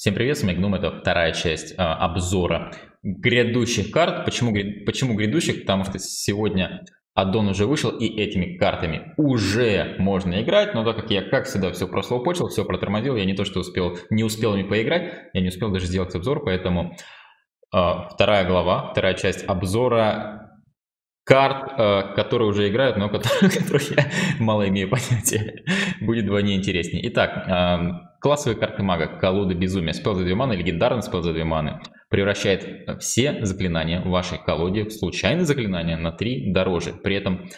Всем привет, с вами Гнум, это вторая часть обзора грядущих карт. Почему грядущих? Потому что сегодня аддон уже вышел, и этими картами уже можно играть, но так как я, как всегда, все прослоупочил, все протормозил, я не то что не успел ими поиграть, я не успел даже сделать обзор, поэтому вторая глава, вторая часть обзора карт, которые уже играют, но которых я мало имею понятия, будет вдвойне интереснее. Итак, классовые карты мага, колода безумия, спел за 2 маны, легендарный спел за 2 маны, превращает все заклинания в вашей колоде в случайные заклинания на 3 дороже, при этом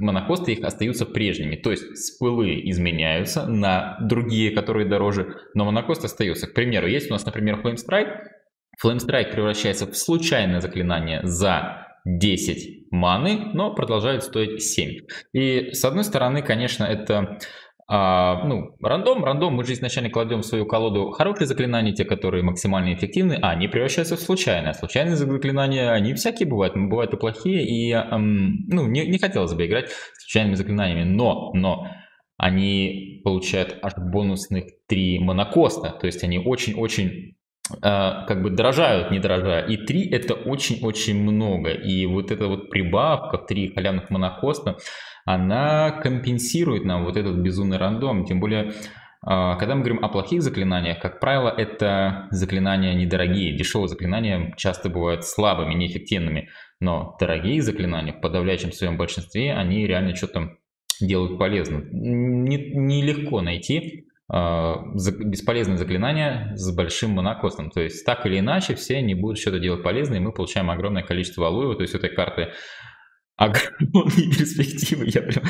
монокосты их остаются прежними, то есть спылы изменяются на другие, которые дороже, но монокост остается. К примеру, есть у нас, например, Флеймстрайк превращается в случайное заклинание за 10 маны, но продолжает стоить 7. И с одной стороны, конечно, это... рандом, мы же изначально кладем в свою колоду хорошие заклинания, те, которые максимально эффективны, а они превращаются в случайные. Случайные заклинания, они всякие бывают и плохие, и не хотелось бы играть с случайными заклинаниями, но они получают аж бонусных 3 монокоста, то есть они очень-очень дорожают, не дорожая, и 3 это очень-очень много, и вот эта вот прибавка в 3 халявных монокоста, она компенсирует нам вот этот безумный рандом. Тем более, когда мы говорим о плохих заклинаниях, как правило, это заклинания недорогие. Дешевые заклинания часто бывают слабыми, неэффективными. Но дорогие заклинания в подавляющем своем большинстве, они реально что-то делают полезным. Нелегко найти бесполезные заклинания с большим монокостом. То есть, так или иначе, все они будут что-то делать полезное, и мы получаем огромное количество алуева. То есть, этой карты... огромные перспективы, я прям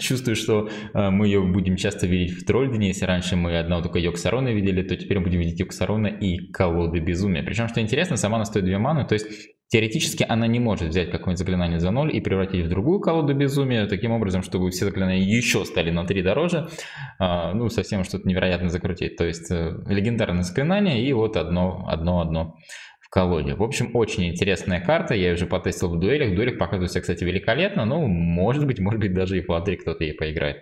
чувствую, что мы ее будем часто видеть в тролльдене. Если раньше мы одного только Йогсарона видели, то теперь мы будем видеть Йогсарона и колоды безумия. Причем, что интересно, сама она стоит 2 маны, то есть теоретически она не может взять какое-нибудь заклинание за 0 и превратить в другую колоду безумия, таким образом, чтобы все заклинания еще стали на 3 дороже, совсем что-то невероятно закрутить. То есть легендарное заклинание и вот одно колоде. В общем, очень интересная карта, я ее уже потестил в дуэлях. Дуэль показывает себя, кстати, великолепно, но может быть даже и в ладре кто-то ей поиграет.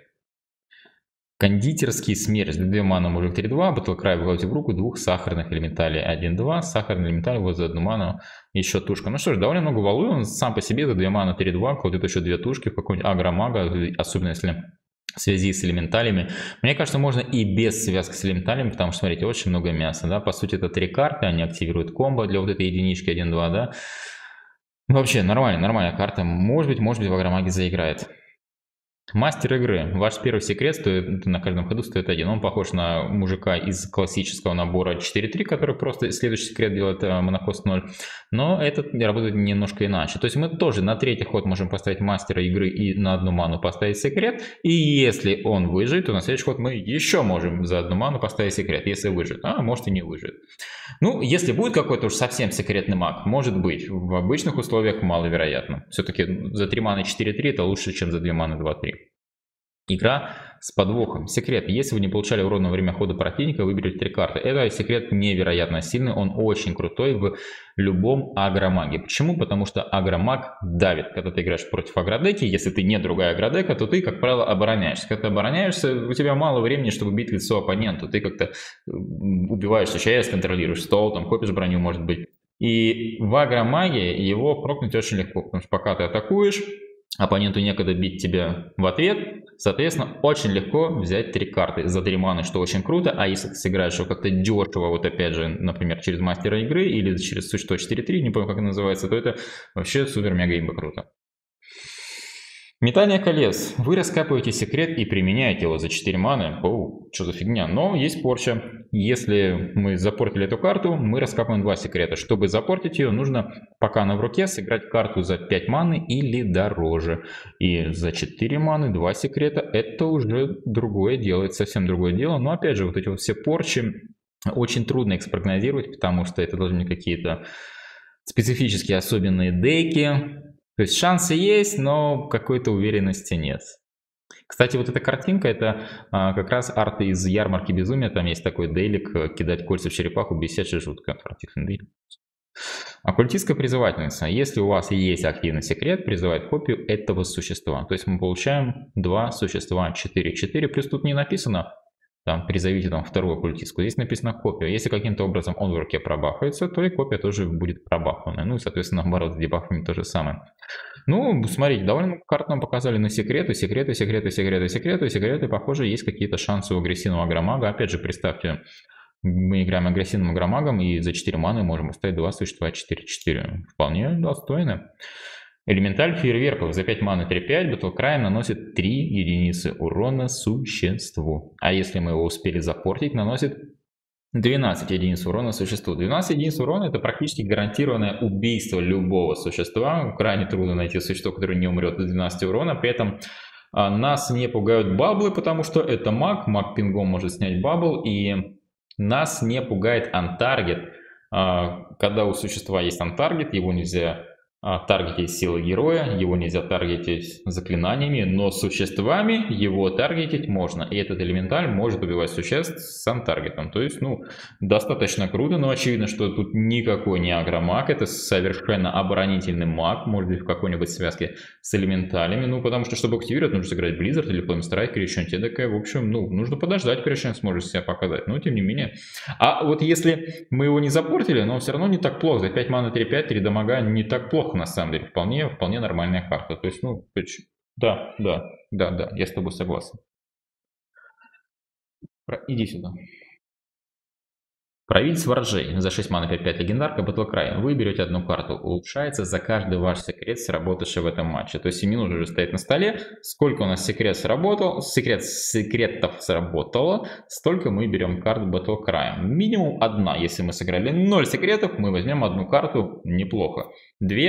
Кондитерский смерч, 2 мана, мужик 3-2, батлкрай выкладывайте в руку, 2 сахарных элементалей 1-2, сахарный элементаль возле 1 ману, еще тушка. Ну что ж, довольно много валуя, он сам по себе за 2 мана 3-2, кладет еще 2 тушки в какой-нибудь агромага, особенно если... в связи с элементалями. Мне кажется, можно и без связки с элементалями, потому что, смотрите, очень много мяса, да, по сути, это 3 карты, они активируют комбо для вот этой единички 1-2, да. Вообще, нормальная карта, может быть, в агромаге заиграет. Мастер игры. Ваш первый секрет стоит, на каждом ходу стоит 1. Он похож на мужика из классического набора 4-3, который просто следующий секрет делает монокост 0. Но этот работает немножко иначе. То есть мы тоже на 3-й ход можем поставить мастера игры и на 1 ману поставить секрет. И если он выживет, то на следующий ход мы еще можем за 1 ману поставить секрет. Если выживет, а может и не выживет. Ну, если будет какой-то уж совсем секретный маг, может быть. В обычных условиях маловероятно. Все-таки за 3 маны 4-3 это лучше, чем за 2 маны 2-3. Игра с подвохом. Секрет. Если вы не получали урон во время хода противника, выберите 3 карты. Это секрет невероятно сильный, он очень крутой в любом агромаге. Почему? Потому что агромаг давит. Когда ты играешь против агродеки, если ты не другая агродека, то ты, как правило, обороняешься. Когда ты обороняешься, у тебя мало времени, чтобы бить лицо оппоненту. Ты как-то убиваешься, ЧС контролируешь, стол, там, копишь броню, может быть. И в агромаге его прокнуть очень легко, потому что пока ты атакуешь, оппоненту некогда бить тебя в ответ, соответственно, очень легко взять 3 карты за 3 маны, что очень круто, а если ты сыграешь его как-то дешево, вот опять же, например, через мастера игры или через существо 4-3, не помню, как это называется, то это вообще супер-мега-имба круто. Метание колец. Вы раскапываете секрет и применяете его за 4 маны. Оу, что за фигня. Но есть порча. Если мы запортили эту карту, мы раскапываем 2 секрета. Чтобы запортить ее, нужно, пока она в руке, сыграть карту за 5 маны или дороже. И за 4 маны 2 секрета. Это уже другое дело, это совсем другое дело. Но опять же, вот эти вот все порчи очень трудно их спрогнозировать, потому что это должны какие-то специфические особенные деки. То есть шансы есть, но какой-то уверенности нет. Кстати, вот эта картинка, это как раз арты из ярмарки безумия. Там есть такой дейлик, кидать кольца в черепаху, бесячая жутко. Оккультистская призывательница. Если у вас есть активный секрет, призывает копию этого существа. То есть мы получаем 2 существа 4-4. Плюс тут не написано, там призовите там вторую оккультистку. Здесь написано копия. Если каким-то образом он в руке пробафается, то и копия тоже будет пробафана. Ну и, соответственно, наоборот, с дебафами то же самое. Ну, смотрите, довольно карту нам показали на секреты. Похоже, есть какие-то шансы у агрессивного агромага. Опять же, представьте, мы играем агрессивным агромагом и за 4 маны можем оставить 2 существа 4-4. Вполне достойно. Элементаль фейерверков за 5 маны 3-5, Батлкрай наносит 3 единицы урона существу. А если мы его успели запортить, наносит 12 единиц урона существу. 12 единиц урона — это практически гарантированное убийство любого существа. Крайне трудно найти существо, которое не умрет до 12 урона. При этом нас не пугают баблы, потому что это маг. Маг пингом может снять бабл. И нас не пугает антаргет. Когда у существа есть антаргет, его нельзя таргетить силой героя, его нельзя таргетить заклинаниями, но существами его таргетить можно. И этот элементаль может убивать существ с антаргетом. То есть, ну, достаточно круто, но очевидно, что тут никакой не агромаг, это совершенно оборонительный маг, может быть, в какой-нибудь связке с элементалями. Ну, потому что, чтобы активировать, нужно сыграть Blizzard или Флеймстрайк или еще что-то такое. В общем, ну, нужно подождать, прежде чем сможешь себя показать. Но, тем не менее. А вот если мы его не запортили, но все равно не так плохо. За 5 маны 3-5, 3 дамага не так плохо. На самом деле, вполне нормальная карта. То есть, ну, да, я с тобой согласен. Иди сюда. Правитель ворожей. За 6 маны 5-5 легендарка, Батлкрай. Вы берете одну карту. Улучшается за каждый ваш секрет, сработавший в этом матче. То есть, 7 минут уже стоит на столе. Сколько у нас секрет сработал, секретов сработало, столько мы берем карт Батлкрая. Минимум одна. Если мы сыграли 0 секретов, мы возьмем одну карту. Неплохо. 2.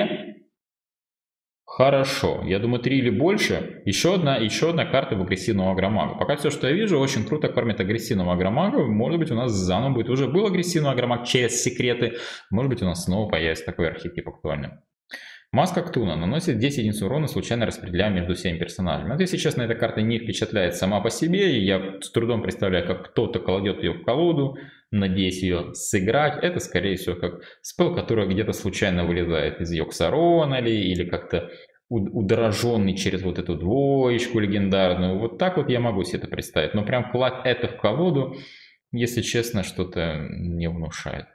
Хорошо. Я думаю, 3 или больше. Еще одна карта в агрессивного агромага. Пока все, что я вижу, очень круто кормит агрессивного агромага. Может быть, у нас заново будет. Уже был агрессивный агромаг через секреты. Может быть, у нас снова появится такой архетип актуальный. Маска Ктуна наносит 10 единиц урона, случайно распределяя между 7 персонажами. Вот, если честно, эта карта не впечатляет сама по себе. И я с трудом представляю, как кто-то кладет ее в колоду, надеясь ее сыграть. Это, скорее всего, как спел, который где-то случайно вылезает из Йогсарона или как-то удороженный через вот эту двоечку легендарную. Вот так вот я могу себе это представить. Но прям класть это в колоду, если честно, что-то не внушает.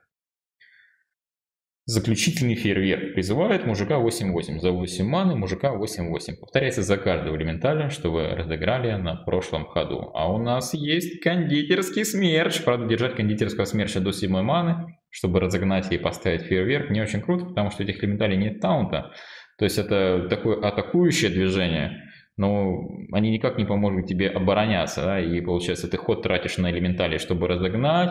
Заключительный фейерверк призывает мужика 8-8. За 8 маны мужика 8-8. Повторяется за каждого элементаля, что вы разыграли на прошлом ходу. А у нас есть кондитерский смерч. Правда, держать кондитерского смерча до 7 маны, чтобы разогнать и поставить фейерверк, не очень круто, потому что этих элементалей нет таунта. То есть это такое атакующее движение, но они никак не помогут тебе обороняться. Да? И получается, ты ход тратишь на элементали, чтобы разогнать.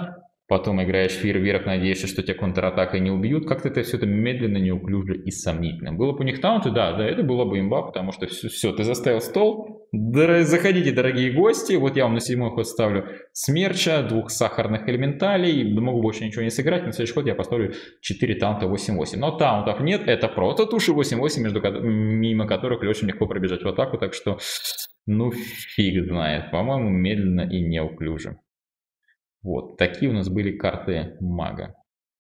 Потом играешь фейерверк, надеешься, что тебя контратакой не убьют. Как-то это все это медленно, неуклюже и сомнительно. Было бы у них таунты, да, это было бы имба, потому что все, ты заставил стол. Заходите, дорогие гости, вот я вам на 7-й ход ставлю смерча, 2 сахарных элементалей, могу больше ничего не сыграть, на следующий ход я поставлю 4 таунта 8-8. Но таунтов нет, это просто туши 8-8, мимо которых очень легко пробежать в атаку, так что, ну фиг знает, по-моему, медленно и неуклюже. Вот, такие у нас были карты мага.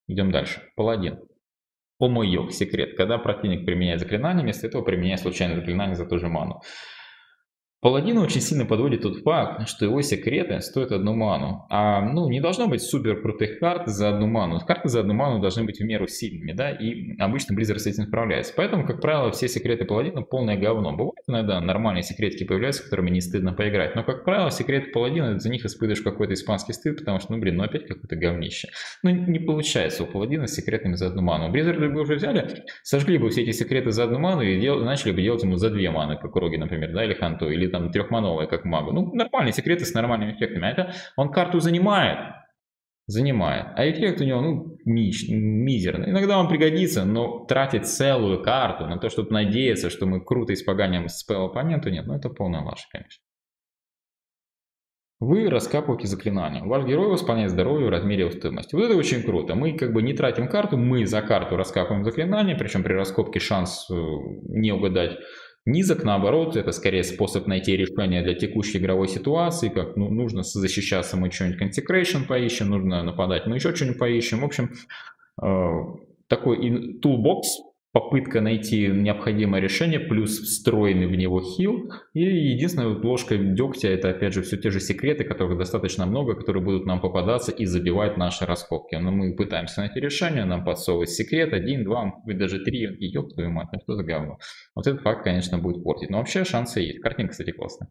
Идем дальше. Паладин. Омойок, секрет. Когда противник применяет заклинание, вместо этого применяет случайное заклинание за ту же ману. Паладина очень сильно подводит тот факт, что его секреты стоят 1 ману. А, ну, не должно быть супер крутых карт за 1 ману. Карты за 1 ману должны быть в меру сильными, да, и обычно Blizzard с этим справляется. Поэтому, как правило, все секреты Паладина полное говно. Бывают иногда нормальные секретики появляются, которыми не стыдно поиграть. Но, как правило, секреты Паладина, за них испытываешь какой-то испанский стыд, потому что, ну, блин, ну опять какое-то говнище. Ну, не получается у Паладина с секретами за 1 ману. Blizzard бы уже взяли, сожгли бы все эти секреты за 1 ману и начали бы делать ему за 2 маны, как Роги, например, да, или Ханту, или там 3-мановая, как магу. Ну, нормальные секреты с нормальными эффектами. А это он карту занимает. А эффект у него, ну, мизерный. Иногда он пригодится, но тратить целую карту на то, чтобы надеяться, что мы круто испоганим спел оппоненту, нет. Ну, это полная лажа, конечно. Вы раскапываете заклинание. Ваш герой восполняет здоровье в размере стоимости. Вот это очень круто. Мы как бы не тратим карту, мы за карту раскапываем заклинание, причем при раскопке шанс не угадать низок, наоборот, это скорее способ найти решение для текущей игровой ситуации, как ну, нужно защищаться, мы что-нибудь консекрайшн поищем, нужно нападать, мы еще что-нибудь поищем. В общем, такой тулбокс попытка найти необходимое решение, плюс встроенный в него хил. И единственная вот ложка дегтя — это опять же все те же секреты, которых достаточно много, которые будут нам попадаться и забивать наши раскопки. Но мы пытаемся найти решение, нам подсовывают секрет, 1, 2, даже 3, и ёб твою мать, ну что за говно. Вот этот факт, конечно, будет портить. Но вообще шансы есть. Картинка, кстати, классная.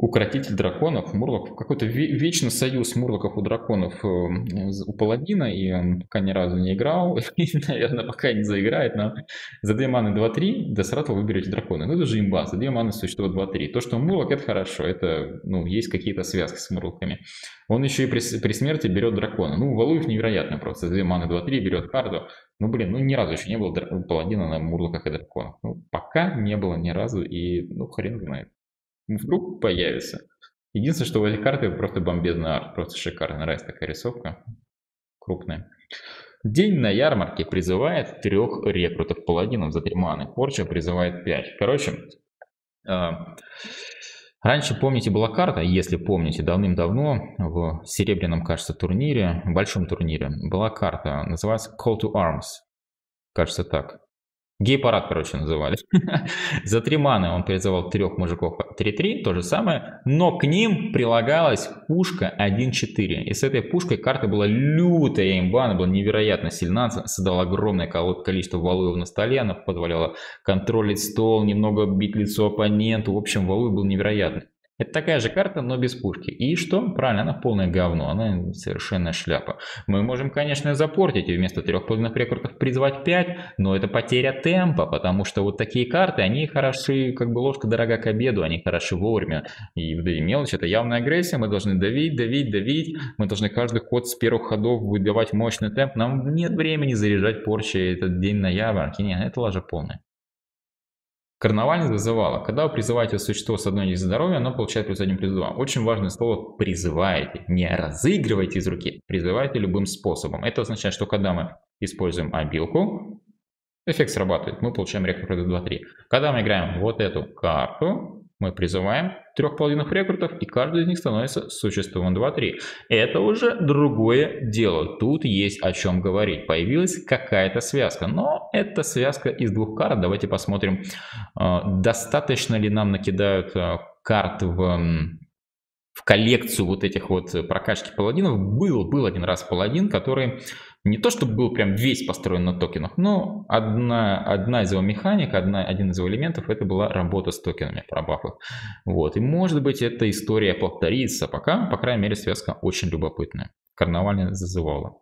Укротитель драконов, мурлоков, какой-то вечно союз мурлоков у драконов у паладина, и он пока ни разу не играл, и, наверное, пока не заиграет, но за 2 маны 2-3 до срату вы берете драконы, ну это же имба, за 2 маны существует 2-3, то, что мурлок, это хорошо, это, ну, есть какие-то связки с мурлоками. Он еще и при смерти берет дракона, ну, Валуев невероятно просто, за 2 маны 2-3 берет карту, ну, блин, ну, ни разу еще не было паладина на мурлоках и драконах, ну, пока не было ни разу, и, ну, хрен знает. Вдруг появится. Единственное, что у этой карты просто бомбезный арт. Просто шикарно. Нравится такая рисовка. Крупная. День на ярмарке призывает 3 рекрутов паладинов за 3 маны. Порча призывает 5. Короче, раньше, помните, была карта, если помните, давным-давно в серебряном, кажется, турнире, большом турнире, была карта, называется Call to Arms. Кажется так. Гей-парад, короче, называли. За 3 маны он призывал 3 мужиков 3-3, то же самое, но к ним прилагалась пушка 1-4. И с этой пушкой карта была лютая имба, она была невероятно сильна, создала огромное количество валуев на столе, она позволяла контролить стол, немного бить лицо оппоненту, в общем, валуй был невероятный. Это такая же карта, но без пушки. И что? Правильно, она полное говно, она совершенно шляпа. Мы можем, конечно, запортить и вместо 3 половинных рекрутов призвать 5, но это потеря темпа, потому что вот такие карты, они хороши, как бы ложка дорога к обеду, они хороши вовремя. И да и мелочь, это явная агрессия, мы должны давить, давить, давить, мы должны каждый ход с первых ходов выдавать мощный темп, нам нет времени заряжать порчи этот день на ярмарке, нет, это лажа полная. Карнавальность вызывала. Когда вы призываете существо с 1 единицы здоровья, оно получает плюс 1 плюс 2. Очень важное слово «призываете». Не разыгрывайте из руки, призывайте любым способом. Это означает, что когда мы используем обилку, эффект срабатывает, мы получаем рекрут 2-3. Когда мы играем вот эту карту, мы призываем 3 половинных рекрутов, и каждый из них становится существом 2-3. Это уже другое дело. Тут есть о чем говорить. Появилась какая-то связка. Но это связка из 2 карт. Давайте посмотрим, достаточно ли нам накидают карт в коллекцию вот этих вот прокачки паладинов. Был один раз паладин, который не то чтобы был прям весь построен на токенах, но одна из его механик, один из его элементов, это была работа с токенами про бафы. Вот, и может быть эта история повторится, пока, по крайней мере, связка очень любопытная. Карнавальная зазывала.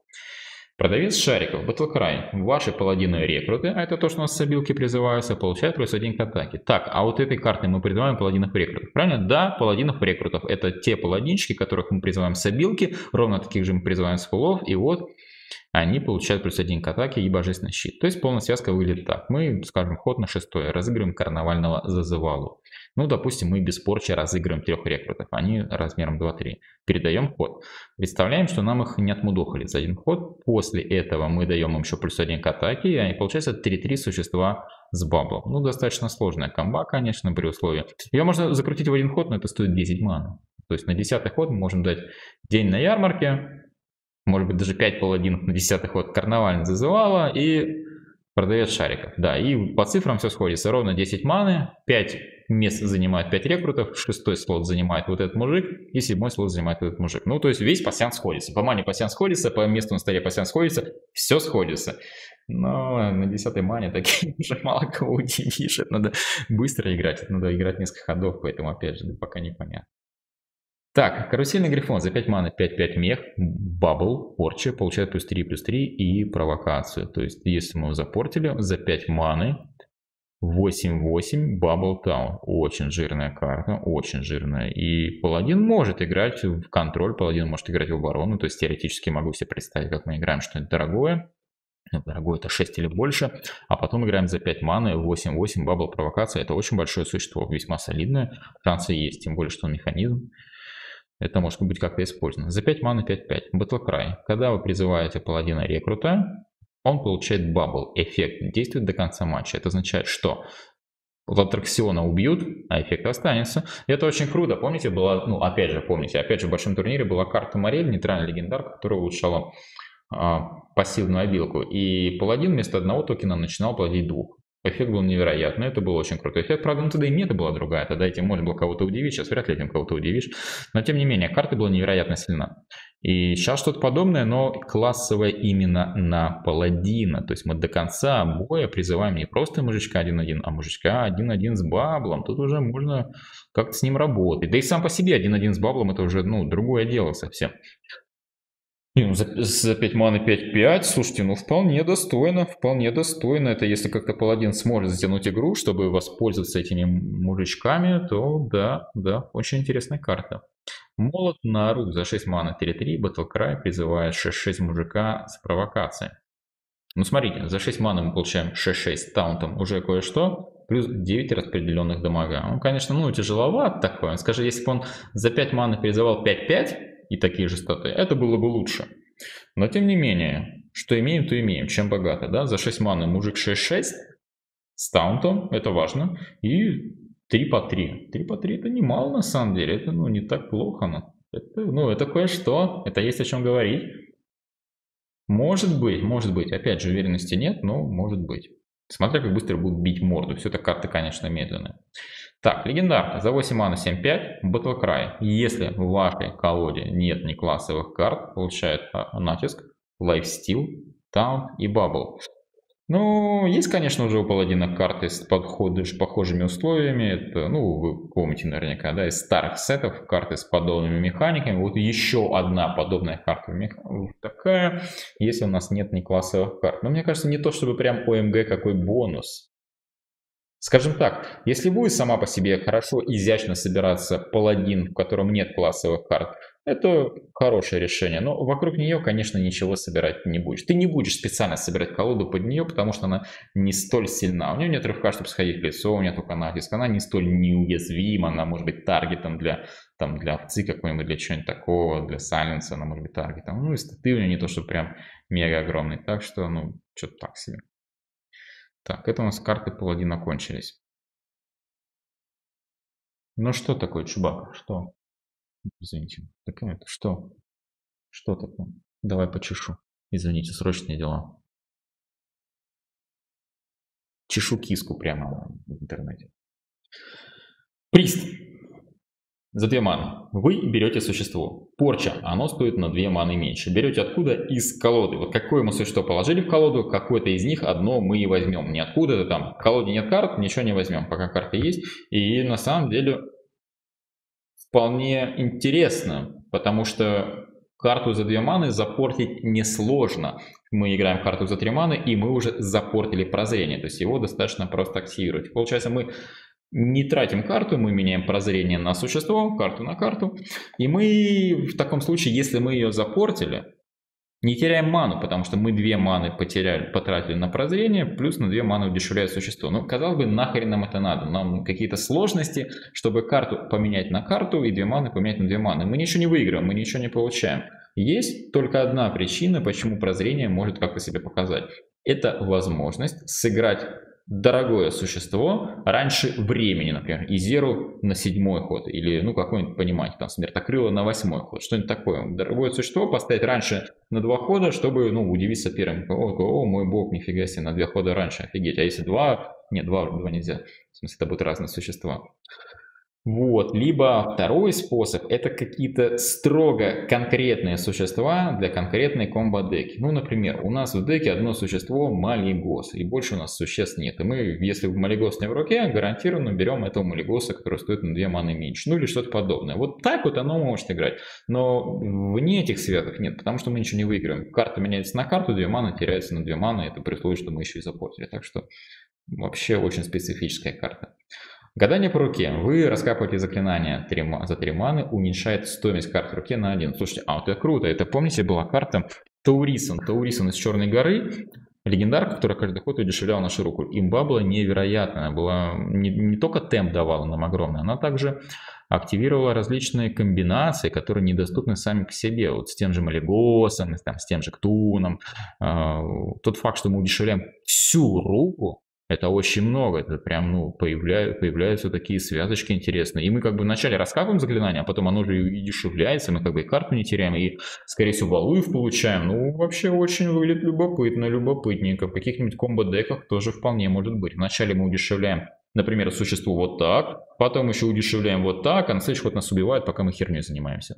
Продавец шариков, Батлкрай. Ваши паладины рекруты, а это то, что у нас с обилки призываются, получают плюс 1 к атаке. Так, а вот этой картой мы призываем паладинов рекрутов, правильно? Да, паладинов рекрутов. Это те паладинчики, которых мы призываем с обилки, ровно таких же мы призываем с фулов, и вот они получают плюс 1 к атаке и божественный щит. То есть полная связка выглядит так. Мы, скажем, ход на 6 разыгрываем карнавального зазывалу. Ну, допустим, мы без порчи разыгрываем 3 рекрутов. Они размером 2-3. Передаем ход. Представляем, что нам их не отмудохали за 1 ход. После этого мы даем им еще плюс 1 к атаке. И получается 3-3 существа с баблом. Ну, достаточно сложная комба, конечно, при условии. Ее можно закрутить в 1 ход, но это стоит 10 маны. То есть на 10 ход мы можем дать день на ярмарке. Может быть, даже 5 паладинов на 10 ход карнавально зазывала и продавец шариков. Да, и по цифрам все сходится. Ровно 10 маны, 5 мест занимает 5 рекрутов, 6 слот занимает вот этот мужик и 7 слот занимает этот мужик. Ну, то есть весь пассианс сходится. По мане пассианс сходится, по месту на столе пассианс сходится, все сходится. Но на 10 мане такие уже мало кого удивишь. Это надо быстро играть, это надо играть несколько ходов, поэтому, опять же, пока не понятно. Так, карусельный грифон за 5 маны, 5-5 мех, бабл, порча, получает плюс 3 и провокацию. То есть, если мы его запортили, за 5 маны, 8-8, бабл таун. Очень жирная карта, очень жирная. И паладин может играть в контроль, паладин может играть в оборону. То есть, теоретически могу себе представить, как мы играем что-нибудь дорогое. Дорогое это 6 или больше, а потом играем за 5 маны, 8-8, бабл, провокация. Это очень большое существо, весьма солидное, шансы есть, тем более, что он механизм. Это может быть как-то использовано. За 5 маны 5-5. Батлкрай. Когда вы призываете паладина рекрута, он получает бабл. Эффект действует до конца матча. Это означает, что Латраксиона убьют, а эффект останется. Это очень круто. Помните, была, ну опять же, помните, опять же в большом турнире была карта Морель, нейтральный легендар, которая улучшала пассивную обилку. И паладин вместо одного токена начинал платить двух. Эффект был невероятный, это был очень крутой эффект. Правда, ну тогда и мета была другая, тогда этим можно было кого-то удивить, сейчас вряд ли этим кого-то удивишь. Но тем не менее, карта была невероятно сильна. И сейчас что-то подобное, но классовое именно на паладина. То есть мы до конца боя призываем не просто мужичка 1-1, а мужичка 1-1 с баблом. Тут уже можно как-то с ним работать. Да и сам по себе 1-1 с баблом это уже, ну, другое дело совсем. За 5 маны 5-5, слушайте, ну вполне достойно, вполне достойно. Это если как-то паладин сможет затянуть игру, чтобы воспользоваться этими мужичками, то да, очень интересная карта. Молот на рук за 6 маны 3-3, Батлкрай призывает 6-6 мужика с провокацией. Ну смотрите, за 6 маны мы получаем 6-6 с таунтом, уже кое-что. Плюс 9 распределенных дамага. Он, конечно, ну тяжеловат такой. Скажи, если бы он за 5 маны призывал 5-5, и такие же статы, это было бы лучше. Но тем не менее, что имеем, то имеем, чем богато, да? За 6 маны мужик 6-6 с таунтом, это важно. И 3 по 3. 3 по 3 это немало на самом деле. Это, ну, не так плохо, но это, ну, это кое-что, это есть о чем говорить. Может быть, опять же уверенности нет, но может быть. Смотря как быстро будут бить морду. Все это карты, конечно, медленные. Так, легендарка. За 8 маны 7-5. Батлкрай. Если в вашей колоде нет ни классовых карт, получает натиск, лайфстил, таунт и бабл. Ну, есть, конечно, уже у паладина карты с похожими условиями. Это, ну, вы помните наверняка, да, из старых сетов карты с подобными механиками. Вот еще одна подобная карта вот такая, если у нас нет ни классовых карт. Но мне кажется, не то чтобы прям ОМГ какой бонус. Скажем так, если будет сама по себе хорошо, изящно собираться паладин, в котором нет классовых карт, это хорошее решение. Но вокруг нее, конечно, ничего собирать не будешь. Ты не будешь специально собирать колоду под нее, потому что она не столь сильна. У нее нет рывка, чтобы сходить в лицо, у нее только натиск. Она не столь неуязвима, она может быть таргетом для овцы какой-нибудь, для чего-нибудь такого, для сайленса она может быть таргетом. Ну и статы у нее не то, что прям мега огромный. Так что, ну, что-то так себе. Так, это у нас карты паладина кончились. Ну что такое, чубак? Что? Извините. Так это что? Что такое? Давай почешу. Извините, срочные дела. Чешу киску прямо в интернете. Прист. За 2 маны. Вы берете существо. Порча. Оно стоит на 2 маны меньше. Берете откуда? Из колоды. Вот какое мы существо положили в колоду, какое-то из них одно мы и возьмем. Ниоткуда-то там. В колоде нет карт, ничего не возьмем, пока карты есть. И на самом деле вполне интересно, потому что карту за 2 маны запортить несложно. Мы играем карту за 3 маны, и мы уже запортили прозрение. То есть его достаточно просто активировать. Получается, мы не тратим карту, мы меняем прозрение на существо, карту на карту. И мы в таком случае, если мы ее запортили, не теряем ману, потому что мы 2 маны потратили на прозрение, плюс на 2 маны удешевляет существо. Ну, казалось бы, нахрен нам это надо. Нам какие-то сложности, чтобы карту поменять на карту и 2 маны поменять на 2 маны. Мы ничего не выиграем, мы ничего не получаем. Есть только одна причина, почему прозрение может как-то себе показать. Это возможность сыграть дорогое существо раньше времени, например, Изеру на 7-й ход, или, ну, какой-нибудь, понимаете, там, Смертокрыло на 8-й ход, что-нибудь такое. Дорогое существо поставить раньше на 2 хода, чтобы, ну, удивить соперника. О, мой бог, нифига себе, на 2 хода раньше, офигеть. А если 2, нет, 2 нельзя, в смысле, это будут разные существа. Вот, либо второй способ, это какие-то строго конкретные существа для конкретной комбо-деки. Ну, например, у нас в деке одно существо Малигос, и больше у нас существ нет. И мы, если Малигос не в руке, гарантированно берем этого Малигоса, который стоит на 2 маны меньше. Ну, или что-то подобное. Вот так вот оно может играть. Но вне этих связок нет, потому что мы ничего не выиграем. Карта меняется на карту, 2 маны теряется на 2 маны, это при условии, что мы еще и запортили. Так что вообще очень специфическая карта. Гадание по руке. Вы раскапываете заклинание за 3 маны, уменьшает стоимость карты в руке на 1. Слушайте, а вот это круто. Это, помните, была карта Таурисон. Таурисон из Черной горы. Легендарка, которая каждый ход удешевляла нашу руку. Имба была невероятная. Она была не только темп давала нам огромный, она также активировала различные комбинации, которые недоступны сами к себе. Вот с тем же Малигосом, с тем же Ктуном. Тот факт, что мы удешевляем всю руку, Это очень много, это прям, ну, появляются такие связочки интересные. И мы как бы вначале раскапываем заклинание, а потом оно же и дешевляется, мы как бы и карту не теряем, и, скорее всего, валуев получаем. Ну, вообще очень выглядит любопытно, любопытненько. В каких-нибудь комбо-деках тоже вполне может быть. Вначале мы удешевляем, например, существо вот так, потом еще удешевляем вот так, а на следующий ход нас убивают, пока мы херней занимаемся.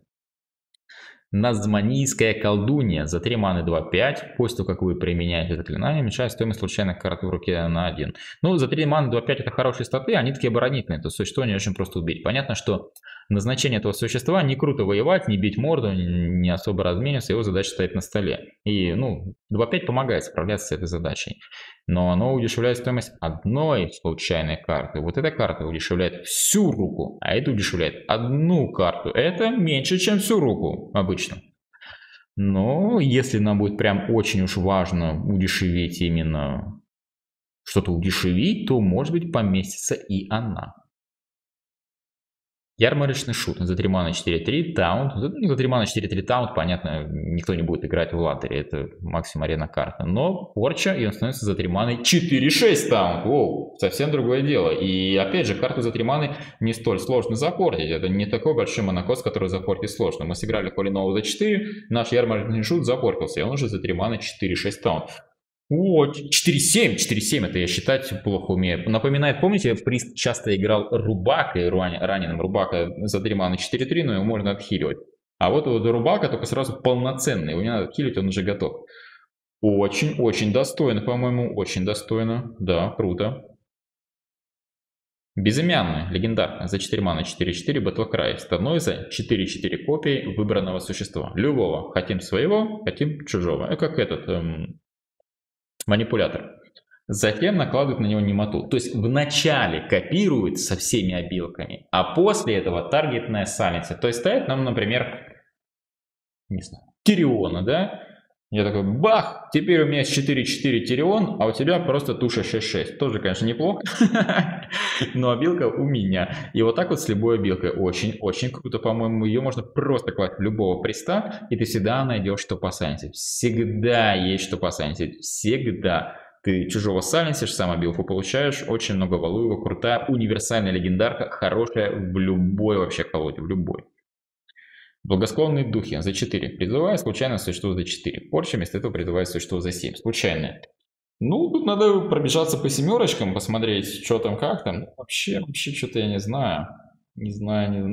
Назманийская колдунья. За 3 маны 2-5. После того, как вы применяете это заклинание, уменьшает стоимость случайных карт в руке на 1. Ну, за 3 маны 2-5 это хорошие статы, они такие оборонительные. То существо не очень просто убить. Понятно, что назначение этого существа не круто воевать, не бить морду, не особо размениваться. Его задача стоит на столе. И, ну, 2-5 помогает справляться с этой задачей. Но оно удешевляет стоимость одной случайной карты. Вот эта карта удешевляет всю руку, а это удешевляет одну карту. Это меньше, чем всю руку обычно. Но если нам будет прям очень уж важно удешевить именно что-то удешевить, то, может быть, поместится и она. Ярмарочный шут. За 3 мана 4-3 таунт. За 3 мана 4-3 таунт, понятно, никто не будет играть в латере. Это максимум арена карта. Но порча, и он становится за 3 маны 4-6 таунт. Воу, совсем другое дело. И опять же, карту за 3 маны не столь сложно запортить. Это не такой большой монокост, который запортить сложно. Мы сыграли холинову за 4, наш ярмарочный шут запортился. И он уже за 3 маны 4-6 таунт. О, 4-7, 4-7, это я считать плохо умею. Напоминает, помните, Прист часто играл Рубака, и раненым Рубака за 3 маны 4-3, но его можно отхиливать. А вот у Рубака только сразу полноценный, его не надо отхилить, он уже готов. Очень-очень достойно, по-моему, очень достойно, да, круто. Безымянная, легендарная, за 4 маны 4-4, Батлкрай, становится 4-4 копии выбранного существа. Любого, хотим своего, хотим чужого. Как этот... манипулятор. Затем накладывают на него немоту. То есть вначале копируют со всеми обилками, а после этого таргетная салица. То есть ставят нам, например, не знаю, Тириона, да? Я такой, бах, теперь у меня 4-4 Тирион, а у тебя просто туша 6-6. Тоже, конечно, неплохо, но обилка у меня. И вот так вот с любой обилкой. Очень-очень круто, по-моему, ее можно просто класть в любого приста, и ты всегда найдешь, что посайнсить. Всегда есть, что посайнсить. Всегда. Ты чужого сайнсишь, сам обилку получаешь. Очень много валуева, крутая, универсальная легендарка, хорошая в любой вообще колоде, в любой. Благосклонные духи за 4. Призывая случайно существо за 4. Порча вместо этого призывая существо за 7. Случайное. Ну, тут надо пробежаться по семерочкам, посмотреть, что там, как там. Вообще, что-то я не знаю. Не знаю.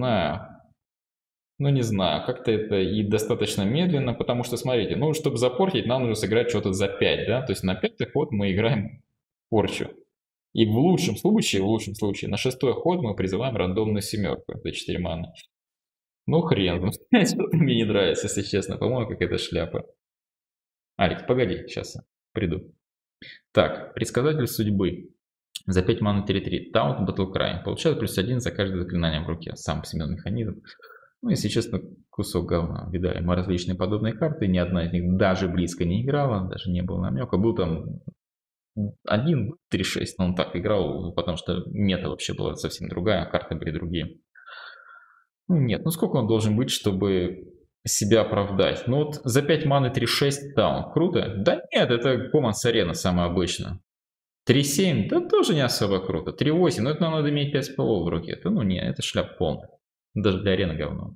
Ну, не знаю. Как-то это и достаточно медленно, потому что, смотрите, ну, чтобы запортить, нам нужно сыграть что-то за 5, да? То есть на 5-й ход мы играем порчу. И в лучшем случае, на 6-й ход мы призываем рандомную семерку за 4 маны. Ну, хрен, что-то мне не нравится, если честно. По-моему, какая-то шляпа. Алекс, погоди, сейчас приду. Так, предсказатель судьбы. За 5 маны 3-3. Таунт, Батлкрай. Получает плюс 1 за каждое заклинание в руке. Сам по себе механизм. Ну, если честно, кусок говна. Видали мы различные подобные карты. Ни одна из них даже близко не играла. Даже не было намека. Был там 1, 3-6. Но он так играл, потому что мета вообще была совсем другая. Карты были другие. Ну, нет, ну сколько он должен быть, чтобы себя оправдать? Ну вот за 5 маны 3-6 таун. Круто? Да нет, это Команс Арена самое обычное. 3-7, да тоже не особо круто. 3-8, ну это нам надо иметь 5 полов в руке. Это, ну нет, это шляп полный. Даже для арены говно.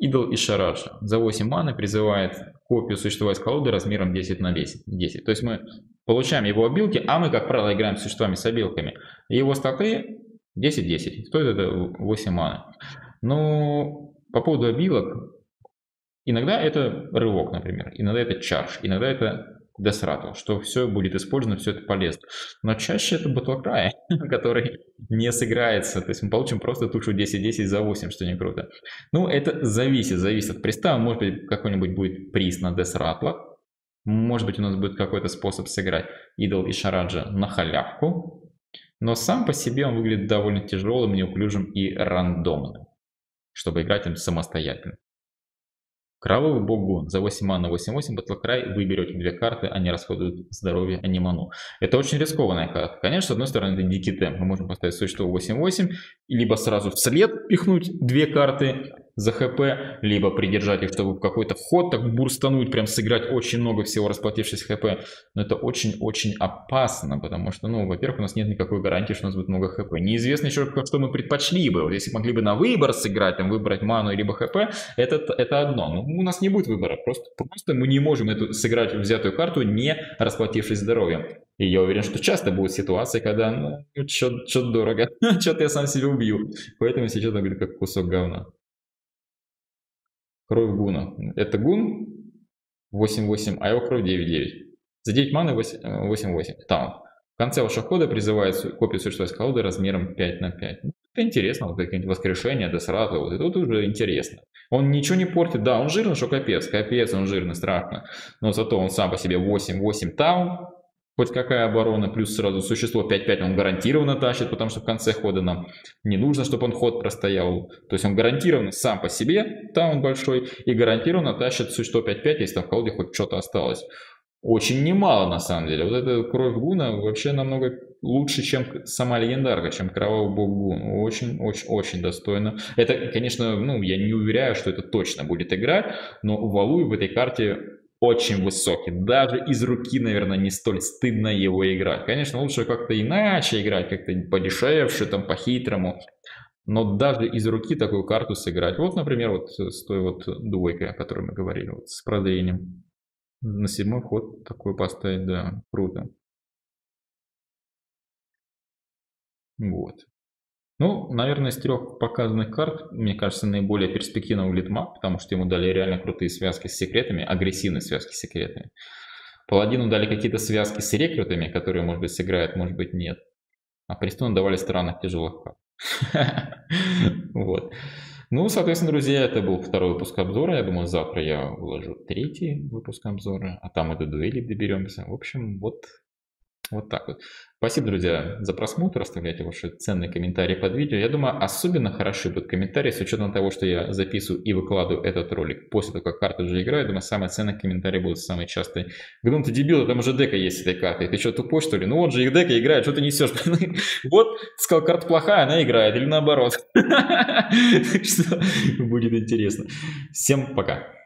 Идол и Шарарша. За 8 маны призывает копию существа из колоды размером 10 на 10. То есть мы получаем его обилки, а мы, как правило, играем с существами с обилками. Его статы 10-10. Стоит это 8 маны. Но по поводу обилок, иногда это рывок, например, иногда это чарж, иногда это десрату, что все будет использовано, все это полезно. Но чаще это Батлкрай, который не сыграется, то есть мы получим просто тушу 10-10 за 8, что не круто. Ну, это зависит от приста, может быть, какой-нибудь будет приз на десратлах, может быть, у нас будет какой-то способ сыграть Идол и Шараджа на халявку, но сам по себе он выглядит довольно тяжелым, неуклюжим и рандомным, чтобы играть им самостоятельно. Кровавый бог Гун. За 8 мана 8-8 Батлкрай. Вы берете 2 карты, они расходуют здоровье, а не ману. Это очень рискованная карта. Конечно, с одной стороны, это дикий темп. Мы можем поставить существо 8-8, либо сразу вслед пихнуть 2 карты, за хп, либо придержать их, чтобы какой-то ход так бурстануть, прям сыграть очень много всего расплатившись хп. Но это очень-очень опасно, потому что, ну, во-первых, у нас нет никакой гарантии, что у нас будет много хп. Неизвестно еще, что мы предпочли бы. Вот если могли бы на выбор сыграть, там, выбрать ману либо хп, это одно. Но у нас не будет выбора, просто мы не можем эту, сыграть взятую карту, не расплатившись здоровьем. И я уверен, что часто будут ситуации, когда, ну, что-то дорого, что-то я сам себя убью. Поэтому сейчас он говорит, как кусок говна. Кровь Гуна. Это Гун 8-8, а его кровь 9-9. За 9 маны 8-8. Таун. В конце вашего хода призывается копию существа из колоды размером 5×5. Это интересно, вот какие-нибудь воскрешения, досрата, вот это вот уже интересно. Он ничего не портит, да, он жирный, что капец, он жирный, страшно. Но зато он сам по себе 8-8 таун. Хоть какая оборона, плюс сразу существо 5-5 он гарантированно тащит, потому что в конце хода нам не нужно, чтобы он ход простоял. То есть он гарантированно сам по себе, там он большой, и гарантированно тащит существо 5-5, если там в колоде хоть что-то осталось. Очень немало на самом деле. Вот эта кровь Гуна вообще намного лучше, чем сама легендарка, чем кровавый бог Гун. Очень-очень-очень достойно. Это, конечно, ну, я не уверяю, что это точно будет играть, но валуй в этой карте... очень высокий, даже из руки, наверное, не столь стыдно его играть. Конечно, лучше как-то иначе играть, как-то подешевше, там, по-хитрому. Но даже из руки такую карту сыграть. Вот, например, вот с той вот двойкой, о которой мы говорили, вот с продлением. На 7-й ход такой поставить, да, круто. Вот. Ну, наверное, из 3 показанных карт, мне кажется, наиболее перспективно выглядит маг, потому что ему дали реально крутые связки с секретами, агрессивные связки с секретами. Паладину дали какие-то связки с рекрутами, которые, может быть, сыграют, может быть, нет. А Престолу давали странных тяжелых карт. Вот. Ну, соответственно, друзья, это был 2-й выпуск обзора. Я думаю, завтра я выложу 3-й выпуск обзора, а там и до дуэли доберемся. В общем, вот... вот так вот. Спасибо, друзья, за просмотр. Оставляйте ваши ценные комментарии под видео. Я думаю, особенно хороши будут комментарии с учетом того, что я записываю и выкладываю этот ролик после того, как карта уже играет. Думаю, самые ценные комментарии будут самые частые. Гнум, ты дебил, там уже дека есть с этой картой. Ты что, тупой, что ли? Ну вот же их дека играет, что ты несешь? Вот, сказал, карта плохая, она играет. Или наоборот. Будет интересно. Всем пока.